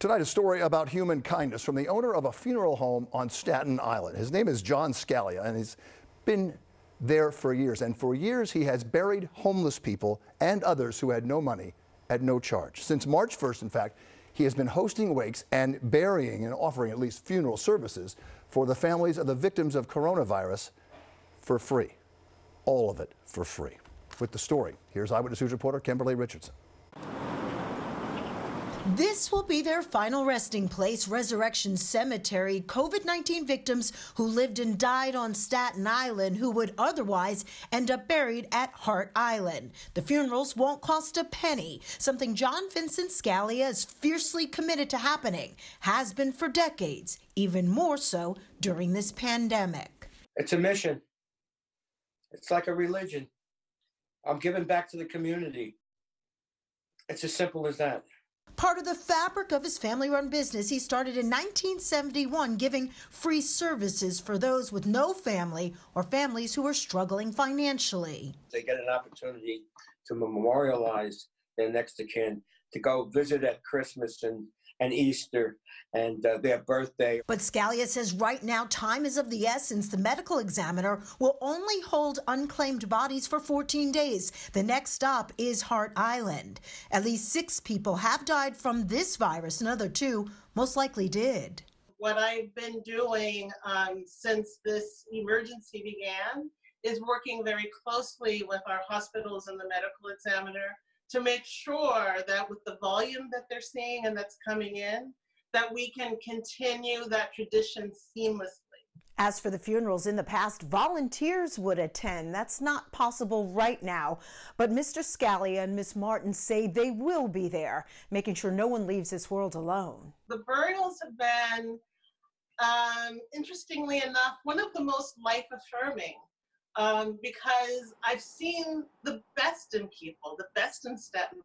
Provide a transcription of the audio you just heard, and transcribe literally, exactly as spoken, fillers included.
Tonight, a story about human kindness from the owner of a funeral home on Staten Island. His name is John Scalia, and he's been there for years. And for years, he has buried homeless people and others who had no money at no charge. Since March first, in fact, he has been hosting wakes and burying and offering at least funeral services for the families of the victims of coronavirus for free. All of it for free. With the story, here's Eyewitness News reporter Kimberly Richardson. This will be their final resting place, Resurrection Cemetery, COVID nineteen victims who lived and died on Staten Island who would otherwise end up buried at Hart Island. The funerals won't cost a penny, something John Vincent Scalia is fiercely committed to happening, has been for decades, even more so during this pandemic. It's a mission. It's like a religion. I'm giving back to the community. It's as simple as that. Part of the fabric of his family-run business, he started in nineteen seventy-one giving free services for those with no family or families who are struggling financially. They get an opportunity to memorialize their next of kin, to go visit at Christmas and and Easter and uh, their birthday. But Scalia says right now time is of the essence. The medical examiner will only hold unclaimed bodies for fourteen days. The next stop is Hart Island. At least six people have died from this virus. Another two most likely did. What I've been doing um, since this emergency began is working very closely with our hospitals and the medical examiner to make sure that with the volume that they're seeing and that's coming in, that we can continue that tradition seamlessly. As for the funerals, in the past, volunteers would attend. That's not possible right now. But Mister Scalia and Miz Martin say they will be there, making sure no one leaves this world alone. The burials have been, um, interestingly enough, one of the most life-affirming. Um, because I've seen the best in people, the best in Staten Island.